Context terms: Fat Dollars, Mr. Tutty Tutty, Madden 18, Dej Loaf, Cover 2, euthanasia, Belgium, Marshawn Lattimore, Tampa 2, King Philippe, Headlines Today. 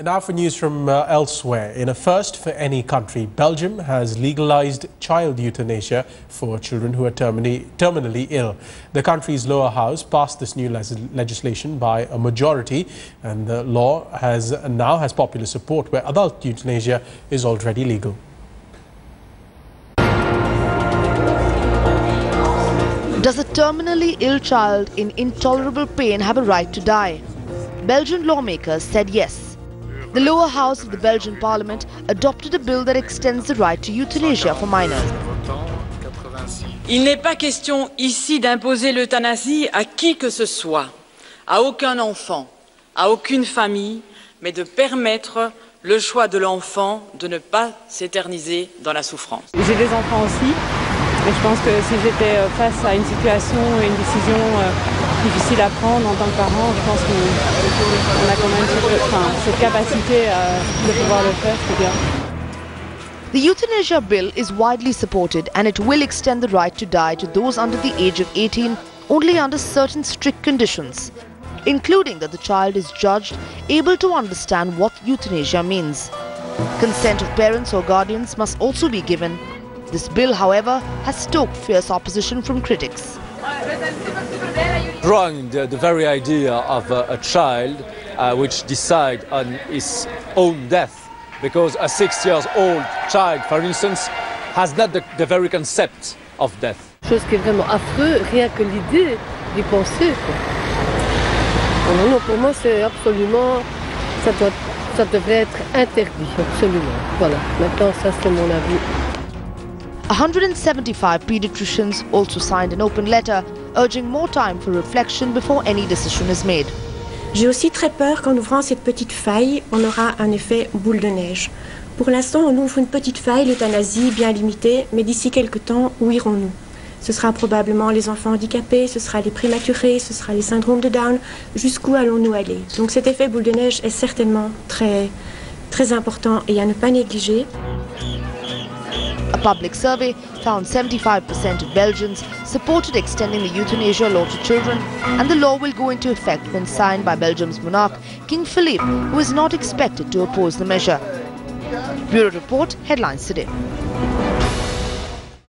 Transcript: And now for news from elsewhere. In a first for any country, Belgium has legalized child euthanasia for children who are terminally ill. The country's lower house passed this new legislation by a majority, and the law now has popular support where adult euthanasia is already legal. Does a terminally ill child in intolerable pain have a right to die? Belgian lawmakers said yes. The lower house of the Belgian parliament adopted a bill that extends the right to euthanasia for minors. Il n'est pas question ici d'imposer l'euthanasie à qui que ce soit, à aucun enfant, à aucune famille, mais de permettre le choix de l'enfant de ne pas s'éterniser dans la souffrance. J'ai des enfants aussi, mais je pense que si j'étais face à une situation, une décision difficile à prendre en tant que parent, je pense qu'on a quand même cette capacité de pouvoir le faire, c'est bien. The euthanasia bill is widely supported and it will extend the right to die to those under the age of 18 only under certain strict conditions, including that the child is judged able to understand what euthanasia means. Consent of parents or guardians must also be given. This bill, however, has stoked fierce opposition from critics. Drawing the very idea of a child which decides on his own death, because a 6-year-old child, for instance, has not the very concept of death. Chose qui est vraiment affreux, rien que l'idée d'y penser. Non, pour moi, c'est absolument, ça devrait être interdit, absolument. Voilà. Maintenant, ça c'est mon avis. 175 pediatricians also signed an open letter urging more time for reflection before any decision is made. J'ai aussi très peur qu'en ouvrant cette petite faille, on aura un effet boule de neige. Pour l'instant, on ouvre une petite faille, l'euthanasie bien limitée, mais d'ici quelques temps, où irons-nous? Ce sera probablement les enfants handicapés, ce sera les prématurés, ce sera les syndromes de Down. Jusqu'où allons-nous aller? Donc cet effet boule de neige est certainement très, très important et à ne pas négliger. A public survey found 75% of Belgians supported extending the euthanasia law to children, and the law will go into effect when signed by Belgium's monarch, King Philippe, who is not expected to oppose the measure. Bureau Report, Headlines Today.